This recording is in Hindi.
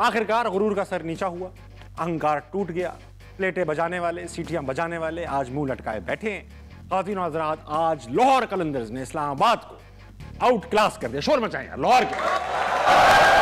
आखिरकार गुरूर का सर नीचा हुआ, अहंकार टूट गया। प्लेटें बजाने वाले, सीटियां बजाने वाले आज मुंह लटकाए बैठे हैं। खातिन और हजरात, आज लाहौर कलंदर्स ने इस्लामाबाद को आउट क्लास कर दिया। शोर मचाएं लाहौर के।